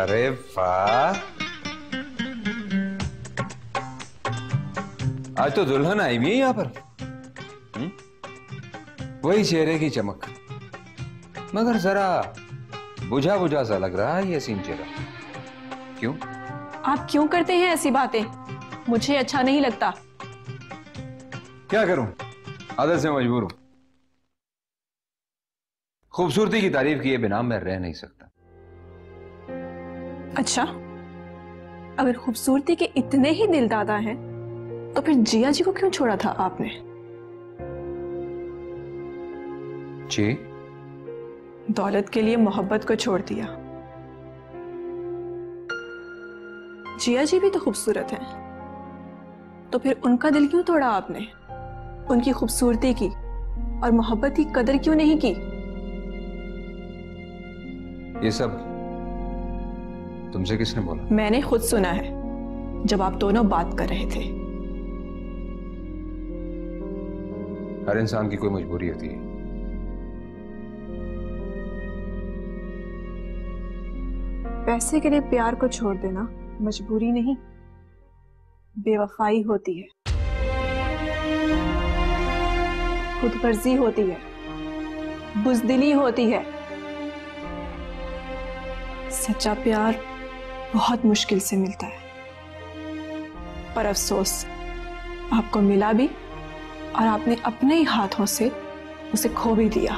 अरे वाह, आज तो दुल्हन आई हुई है यहाँ पर। वही चेहरे की चमक, मगर जरा बुझा बुझा सा लग रहा है ये सीन चेहरा। क्यों? आप क्यों करते हैं ऐसी बातें? मुझे अच्छा नहीं लगता। क्या करूं, आदत से मजबूर हूं। खूबसूरती की तारीफ किए बिना मैं रह नहीं सकता। अच्छा, अगर खूबसूरती के इतने ही दिल दादा हैं तो फिर जिया जी को क्यों छोड़ा था आपने? जी, दौलत के लिए मोहब्बत को छोड़ दिया। जिया जी भी तो खूबसूरत हैं, तो फिर उनका दिल क्यों तोड़ा आपने? उनकी खूबसूरती की और मोहब्बत की कदर क्यों नहीं की? ये सब तुमसे किसने बोला? मैंने खुद सुना है जब आप दोनों बात कर रहे थे। हर इंसान की कोई मजबूरी होती है। पैसे के लिए प्यार को छोड़ देना मजबूरी नहीं, बेवफाई होती है, खुदगर्जी होती है, बुजदिली होती है। सच्चा प्यार बहुत मुश्किल से मिलता है, पर अफसोस आपको मिला भी और आपने अपने ही हाथों से उसे खो भी दिया।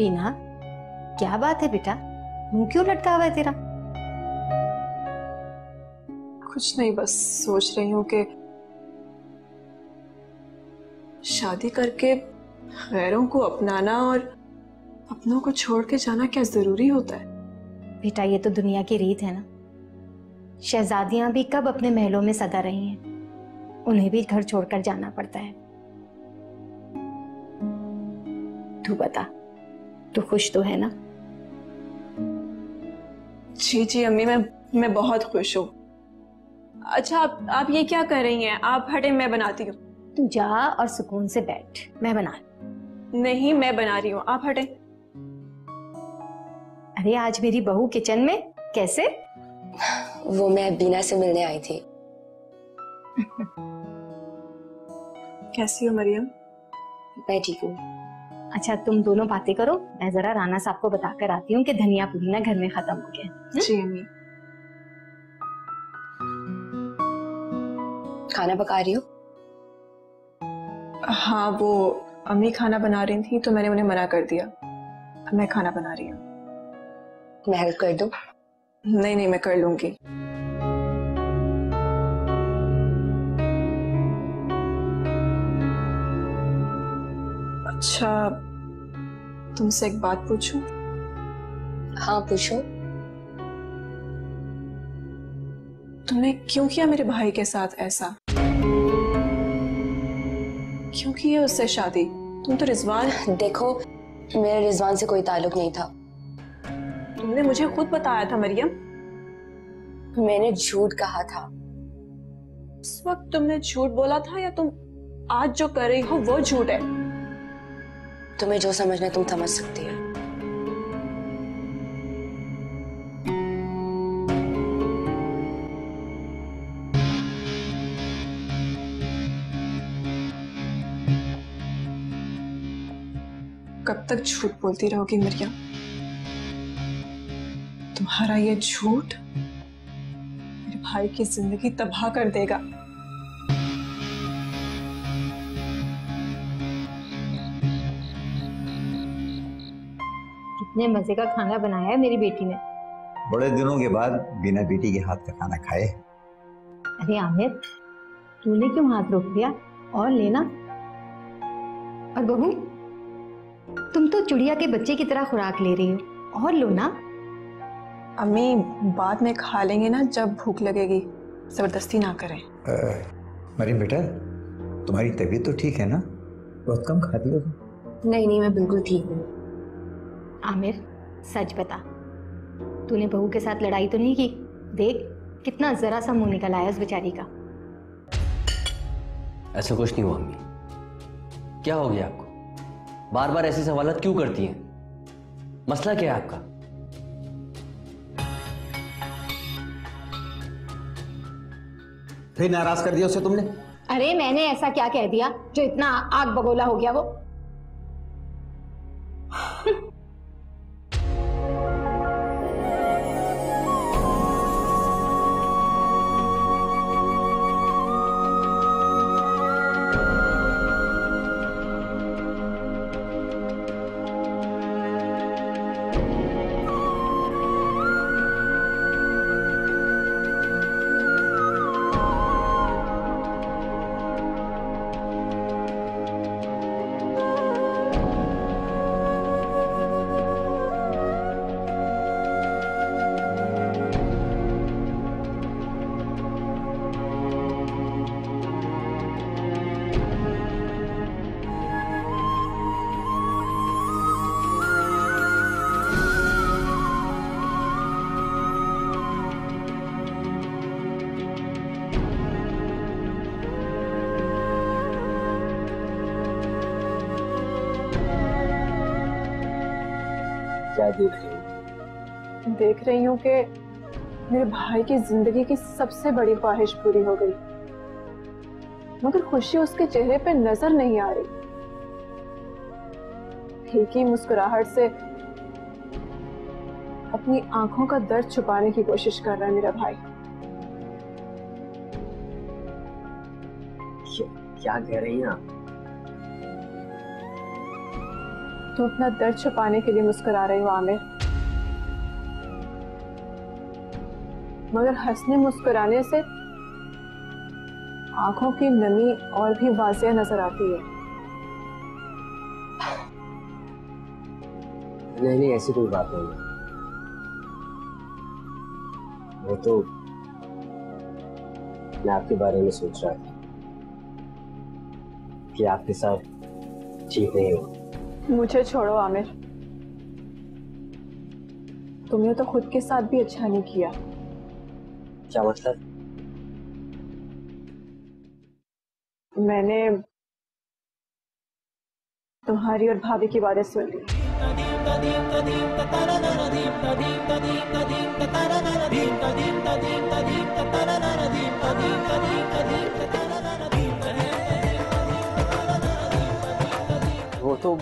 पीना, क्या बात है बेटा, मुंह क्यों लटका हुआ है तेरा? कुछ नहीं, बस सोच रही हूँ कि शादी करके गैरों को अपनाना और अपनों को छोड़ के जाना क्या जरूरी होता है? बेटा, ये तो दुनिया की रीत है ना। शहजादियां भी कब अपने महलों में सदा रही हैं, उन्हें भी घर छोड़कर जाना पड़ता है। तू बता, तो खुश तो है ना? जी जी अम्मी, मैं बहुत खुश हूँ। अच्छा, आप ये क्या कर रही हैं? आप हटें, मैं बनाती हूँ। तू जा और सुकून से बैठ, मैं बना रही हूँ। नहीं, मैं बना रही हूँ, आप हटें। अरे, आज मेरी बहू किचन में कैसे? वो मैं बीना से मिलने आई थी। कैसी हो मरियम? मैं ठीक हूँ। अच्छा, तुम दोनों बातें करो, मैं जरा राना साहब को बताकर आती हूँ कि धनिया पुदीना घर में खत्म हो गया। जी अम्मी। खाना पका रही हो? हाँ, वो अम्मी खाना बना रही थी तो मैंने उन्हें मना कर दिया। मैं खाना बना रही हूँ। मैं हेल्प कर दूँ? नहीं नहीं, मैं कर लूंगी। अच्छा, तुमसे एक बात पूछूं? हाँ पूछो। तुमने क्यों किया मेरे भाई के साथ ऐसा? क्यों की है उससे शादी? तुम तो रिजवान। देखो, मेरा रिजवान से कोई ताल्लुक नहीं था। तुमने मुझे खुद बताया था मरियम। मैंने झूठ कहा था। उस वक्त तुमने झूठ बोला था या तुम आज जो कर रही हो वो झूठ है? तुम्हें जो समझना तुम समझ सकती है। कब तक झूठ बोलती रहोगी मरियम? तुम्हारा ये झूठ मेरे भाई की जिंदगी तबाह कर देगा। मजे का खाना बनाया है मेरी बेटी ने, बड़े दिनों के बाद बिना बेटी के हाथ का खाना खाए। अरे आमिर, तूने क्यों हाथ रोक दिया? और लेना। और बहू, तुम तो चुड़िया के बच्चे की तरह खुराक ले रही हो, और लो ना। अम्मी, बाद में खा लेंगे ना जब भूख लगेगी, जबरदस्ती ना करें। मरीम बेटा, तुम्हारी तबीयत तो ठीक है ना? बहुत कम खाती हो। नहीं नहीं, मैं बिल्कुल ठीक हूँ। आमिर, सच बता, तूने बहू के साथ लड़ाई तो नहीं की? देख कितना जरा सा मुंह निकल आया उस बेचारी का। ऐसा कुछ नहीं हुआ अम्मी। क्या हो गया आपको? बार बार ऐसी सवालत क्यों करती हैं? मसला क्या है आपका? फिर नाराज कर दिया उसे तुमने? अरे मैंने ऐसा क्या कह दिया जो इतना आग बगोला हो गया वो? देख रही हूँ कि मेरे भाई की जिंदगी की सबसे बड़ी ख्वाहिश पूरी हो गई, मगर खुशी उसके चेहरे पे नजर नहीं आ रही। फीकी मुस्कुराहट से अपनी आंखों का दर्द छुपाने की कोशिश कर रहा है मेरा भाई। क्या कह रही हैं आप? तो अपना दर्द छुपाने के लिए मुस्कुरा रही हूँ आमिर, मगर हंसने मुस्कुराने से आंखों की नमी और भी वाजिया नजर आती है। नहीं नहीं, ऐसी कोई बात नहीं है। वो तो मैं आपके बारे में सोच रहा था कि आपके साथ ठीक नहीं हो। मुझे छोड़ो आमिर, तुमने तो खुद के साथ भी अच्छा नहीं किया। क्या मतलब? मैंने तुम्हारी और भाभी की बातें सुन ली। वो तो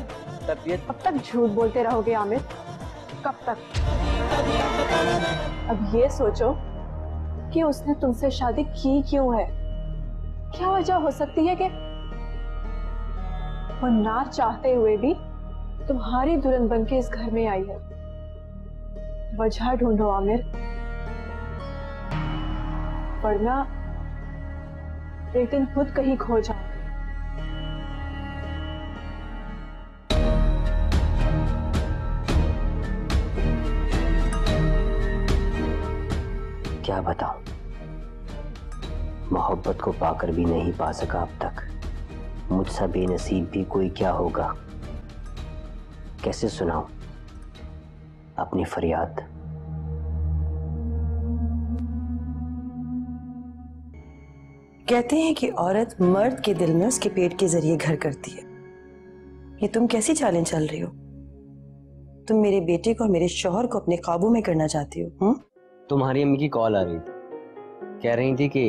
तबीयत। कब तक झूठ बोलते रहोगे आमिर? कब तक? अब ये सोचो कि उसने तुमसे शादी की क्यों है? क्या वजह हो सकती है कि वो ना चाहते हुए भी तुम्हारी दुल्हन बनके इस घर में आई है? वजह ढूंढो आमिर, वरना एक दिन खुद कहीं खो जाओ। क्या बताऊं, मोहब्बत को पाकर भी नहीं पा सका अब तक। मुझसा बेनसीब भी कोई क्या होगा? कैसे सुनाऊं अपनी फरियाद? कहते हैं कि औरत मर्द के दिल में उसके पेट के जरिए घर करती है। ये तुम कैसी चालें चल रही हो? तुम मेरे बेटे को और मेरे शौहर को अपने काबू में करना चाहती हो। तुम्हारी अम्मी की कॉल आ रही थी, कह रही थी कि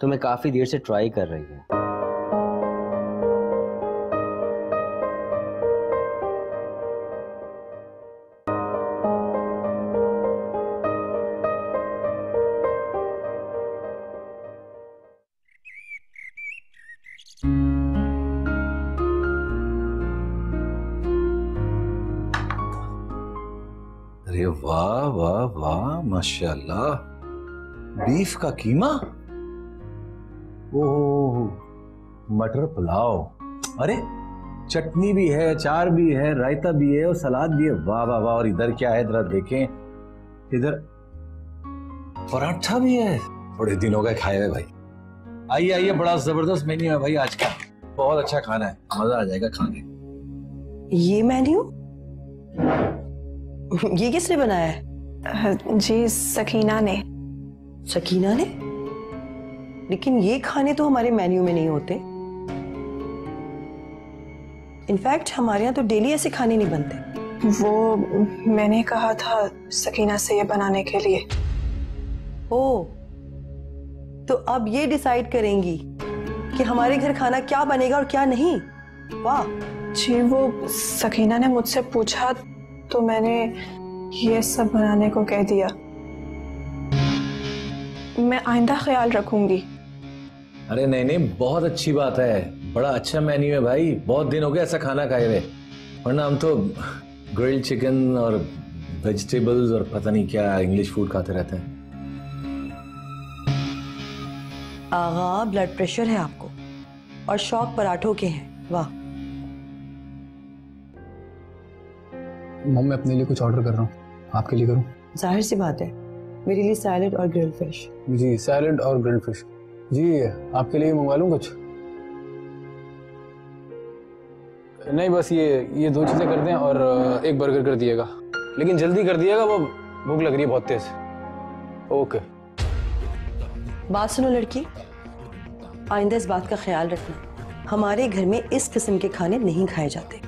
तुम्हें काफी देर से ट्राई कर रही है। अरे वाह वाह वाह, माशाल्लाह। बीफ का कीमा, ओह, मटर पुलाव, अरे चटनी भी है, अचार भी है, रायता भी है और सलाद भी है। वाह वाह वाह। और इधर क्या है, जरा देखें, इधर पराठा भी है। बड़े दिन हो गए खाए हुए भाई। आइए आइए, बड़ा जबरदस्त मेन्यू है भाई आज का, बहुत अच्छा खाना है, मजा आ जाएगा खाने। ये मेन्यू ये किसने बनाया है? जी सकीना ने। सकीना ने? लेकिन ये खाने तो हमारे मेन्यू में नहीं होते। इनफैक्ट हमारे यहाँ तो डेली ऐसे खाने नहीं बनते। वो मैंने कहा था सकीना से ये बनाने के लिए। ओ, तो अब ये डिसाइड करेंगी कि हमारे घर खाना क्या बनेगा और क्या नहीं। वाह जी, वो सकीना ने मुझसे पूछा तो मैंने ये सब बनाने को कह दिया। मैं आइंदा ख्याल रखूंगी। अरे नहीं नहीं, बहुत अच्छी बात है, बड़ा अच्छा मेन्यू है भाई। बहुत दिन हो गया ऐसा खाना खाए हुए, वरना हम तो ग्रिल्ड चिकन और वेजिटेबल्स और पता नहीं क्या इंग्लिश फूड खाते रहते हैं। आगा, ब्लड प्रेशर है आपको और शौक पराठों के हैं। वाह। मम, मैं अपने लिए कुछ ऑर्डर कर रहा हूँ, आपके लिए करूँ? जाहिर सी बात है, मेरे लिए सैलेड और ग्रिल्ड फिश। जी सैलेड और ग्रिल्ड फिश। जी आपके लिए मंगवा लूँ कुछ? नहीं, बस ये दो चीज़ें कर दें और एक बर्गर कर दिएगा, लेकिन जल्दी कर दिएगा, वो भूख लग रही है बहुत तेज। ओके। बात सुनो लड़की, आइंदा इस बात का ख्याल रखना, हमारे घर में इस किस्म के खाने नहीं खाए जाते।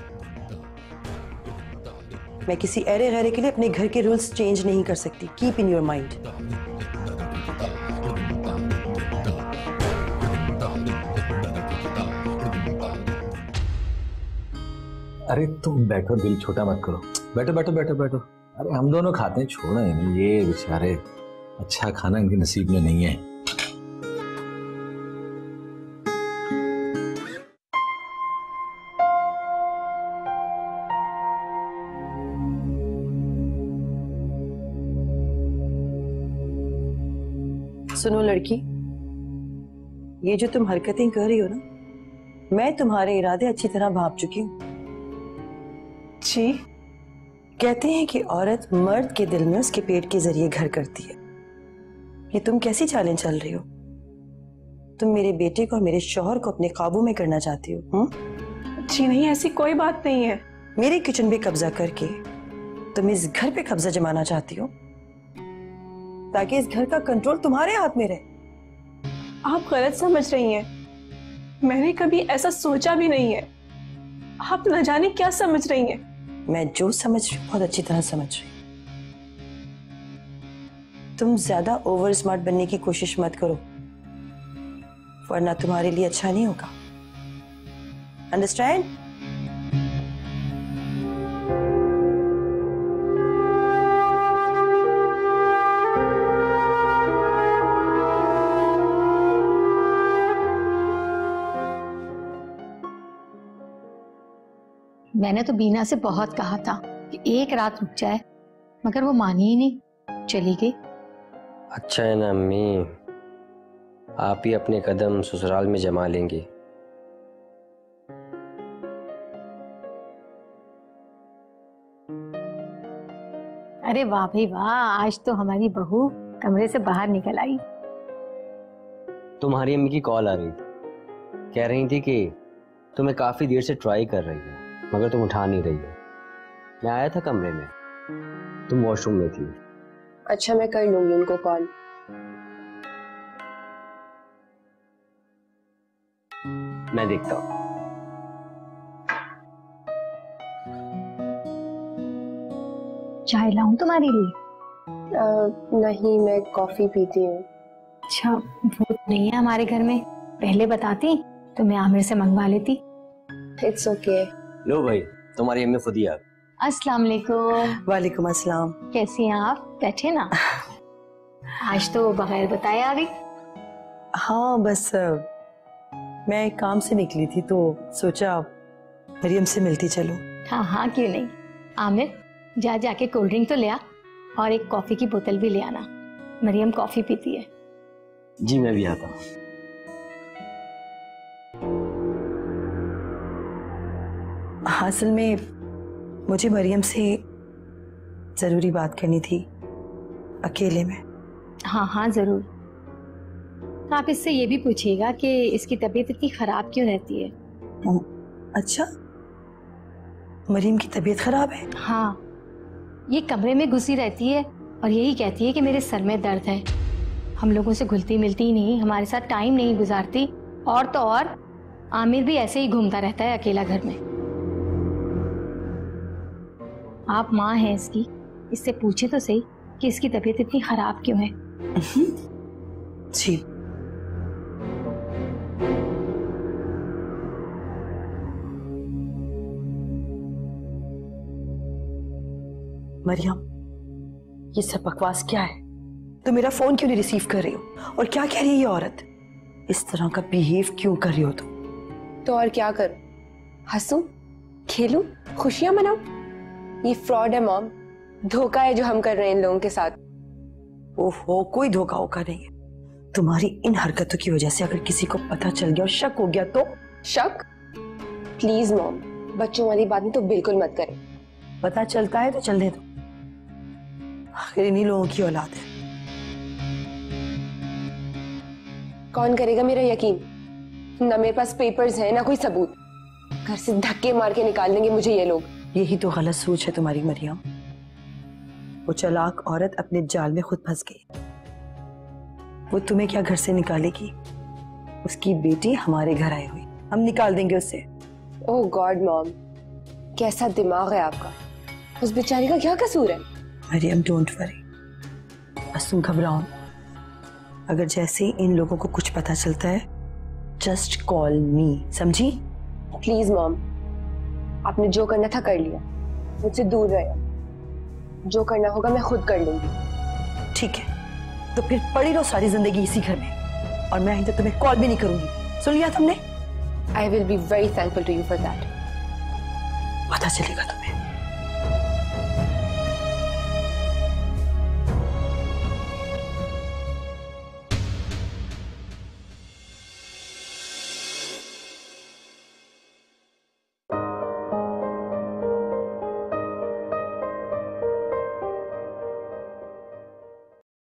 मैं किसी ऐरे गैरे के लिए अपने घर के रूल्स चेंज नहीं कर सकती। Keep in your mind. अरे तुम बैठो, दिल छोटा मत करो, बैठो बैठो बैठो बैठो। अरे हम दोनों खाते हैं, छोड़ो ये बेचारे, अच्छा खाना इनके नसीब में नहीं है। सुनो लड़की, ये जो तुम हरकतें कर रही हो ना, मैं तुम्हारे इरादे अच्छी तरह भांप चुकी हूँ। जी कहते हैं कि औरत मर्द के दिल में उसके पेट के जरिए घर करती है। ये तुम कैसी चालें चल रही हो? तुम मेरे बेटे को और मेरे शौहर को अपने काबू में करना चाहती हो। जी नहीं, ऐसी कोई बात नहीं है। मेरे किचन पे कब्जा करके तुम इस घर पे कब्जा जमाना चाहती हो ताकि इस घर का कंट्रोल तुम्हारे हाथ में रहे। आप गलत समझ रही हैं, मैंने कभी ऐसा सोचा भी नहीं है। आप न जाने क्या समझ रही हैं। मैं जो समझ रही हूँ बहुत अच्छी तरह समझ रही हूँ। तुम ज्यादा ओवर स्मार्ट बनने की कोशिश मत करो, वरना तुम्हारे लिए अच्छा नहीं होगा। अंडरस्टैंड? मैंने तो बीना से बहुत कहा था कि एक रात रुक जाए, मगर वो मानी ही नहीं, चली गई। अच्छा है ना अम्मी, आप ही अपने कदम ससुराल में जमा लेंगी। अरे वाह भाई वाह, आज तो हमारी बहू कमरे से बाहर निकल आई। तुम्हारी अम्मी की कॉल आ रही थी, कह रही थी कि तुम्हें काफी देर से ट्राई कर रही है मगर तुम उठा नहीं रही हो। मैं आया था कमरे में, तुम वॉशरूम में थी। अच्छा, मैं कर लूंगी उनको कॉल। मैं देखता हूँ। चाय लाऊं तुम्हारे लिए? नहीं, मैं कॉफी पीती हूँ। अच्छा, वो नहीं है हमारे घर में, पहले बताती तो मैं आमिर से मंगवा लेती। It's okay. लो भाई, तुम्हारी अम्मी खुद ही आ गई। अस्सलाम वालेकुम। वालेकुम अस्सलाम। कैसी हैं आप? बैठे ना। आज तो बगैर बताए आ गई। हाँ, बस मैं काम से निकली थी तो सोचा मरियम से मिलती चलूं। हाँ हाँ, क्यों नहीं। आमिर, जा जाके कोल्ड ड्रिंक तो ले आ, और एक कॉफी की बोतल भी ले आना, मरियम कॉफी पीती है। जी मैं भी आता हूँ। असल में मुझे मरियम से जरूरी बात करनी थी अकेले में। हाँ हाँ जरूर। तो आप इससे ये भी पूछिएगा कि इसकी तबीयत इतनी खराब क्यों रहती है। अच्छा मरियम की तबीयत खराब है? हाँ, ये कमरे में घुसी रहती है और यही कहती है कि मेरे सर में दर्द है। हम लोगों से घुलती मिलती ही नहीं, हमारे साथ टाइम नहीं गुजारती, और तो और आमिर भी ऐसे ही घूमता रहता है अकेला घर में। आप माँ हैं इसकी, इससे पूछे तो सही कि इसकी तबीयत इतनी खराब क्यों है। जी मरियम, ये सब बकवास क्या है? तो मेरा फोन क्यों नहीं रिसीव कर रही हो? और क्या कह रही है ये औरत? इस तरह का बिहेव क्यों कर रही हो तुम? तो और क्या करूं? हंसूं, खेलूं, खुशियां मनाऊं? ये फ्रॉड है मॉम, धोखा है जो हम कर रहे हैं इन लोगों के साथ। ओहो, कोई धोखा होगा नहीं है। तुम्हारी इन हरकतों की वजह से अगर किसी को पता चल गया और शक हो गया तो? शक? प्लीज मॉम, बच्चों वाली बात तो बिल्कुल मत करें। पता चलता है तो चलने दो, आखिर इन्हीं लोगों की औलाद है। कौन करेगा मेरा यकीन? ना मेरे पास पेपर्स हैं, ना कोई सबूत। घर से धक्के मार के निकाल देंगे मुझे ये लोग। यही तो गलत सोच है तुम्हारी मरियम। वो चालाक औरत अपने जाल में खुद फंस गई। वो तुम्हें क्या घर से निकालेगी? उसकी बेटी हमारे घर आई हुई, हम निकाल देंगे उसे। ओह गॉड मॉम, कैसा दिमाग है आपका। उस बेचारी का क्या कसूर है? मरियम डोंट वरी, बस तुम घबराओ। अगर जैसे ही इन लोगों को कुछ पता चलता है, जस्ट कॉल मी, समझी? प्लीज मॉम, आपने जो करना था कर लिया, मुझसे दूर रहे। जो करना होगा मैं खुद कर लूंगी। ठीक है, तो फिर पड़ी रहो सारी जिंदगी इसी घर में, और मैं आइंदा तुम्हें कॉल भी नहीं करूंगी। सुन लिया तुमने? I will be very thankful to you for that. पता चलेगा तुम्हें।